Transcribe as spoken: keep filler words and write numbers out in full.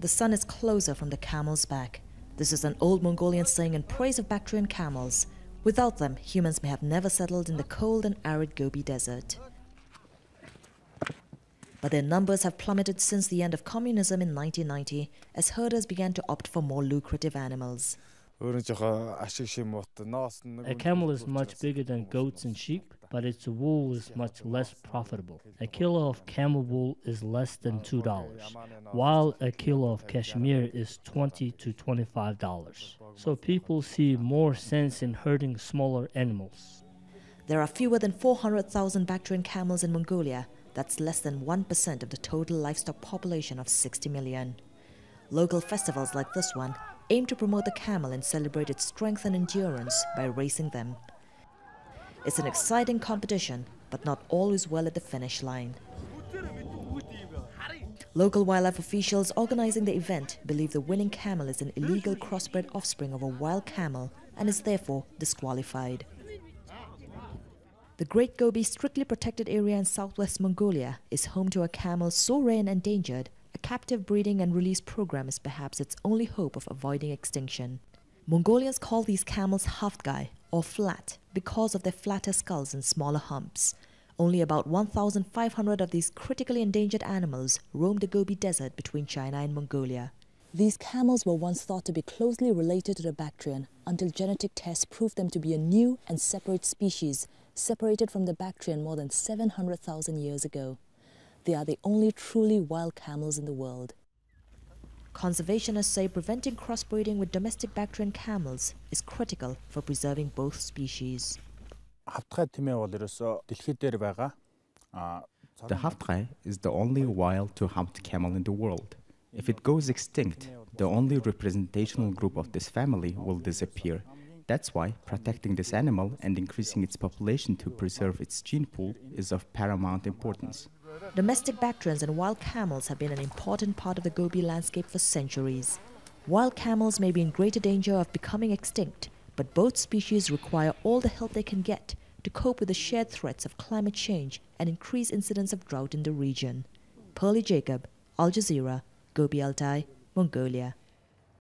the sun is closer from the camel's back. This is an old Mongolian saying in praise of Bactrian camels. Without them, humans may have never settled in the cold and arid Gobi Desert. But their numbers have plummeted since the end of communism in nineteen ninety, as herders began to opt for more lucrative animals. A camel is much bigger than goats and sheep, but its wool is much less profitable. A kilo of camel wool is less than two dollars, while a kilo of cashmere is twenty to twenty-five dollars. So people see more sense in herding smaller animals. There are fewer than four hundred thousand Bactrian camels in Mongolia. That's less than one percent of the total livestock population of sixty million. Local festivals like this one aim to promote the camel and celebrate its strength and endurance by racing them. It's an exciting competition, but not all is well at the finish line. Local wildlife officials organizing the event believe the winning camel is an illegal crossbred offspring of a wild camel and is therefore disqualified. The Great Gobi strictly protected area in southwest Mongolia is home to a camel so rare and endangered, a captive breeding and release program is perhaps its only hope of avoiding extinction. Mongolians call these camels Khavtgai, or flat, because of their flatter skulls and smaller humps. Only about one thousand five hundred of these critically endangered animals roam the Gobi Desert between China and Mongolia. These camels were once thought to be closely related to the Bactrian, until genetic tests proved them to be a new and separate species, separated from the Bactrian more than seven hundred thousand years ago. They are the only truly wild camels in the world. Conservationists say preventing crossbreeding with domestic Bactrian camels is critical for preserving both species. The Khavtgai is the only wild-two-humped camel in the world. If it goes extinct, the only representational group of this family will disappear. That's why protecting this animal and increasing its population to preserve its gene pool is of paramount importance. Domestic Bactrians and wild camels have been an important part of the Gobi landscape for centuries. Wild camels may be in greater danger of becoming extinct, but both species require all the help they can get to cope with the shared threats of climate change and increased incidence of drought in the region. Pearly Jacob, Al Jazeera, Gobi Altai, Mongolia.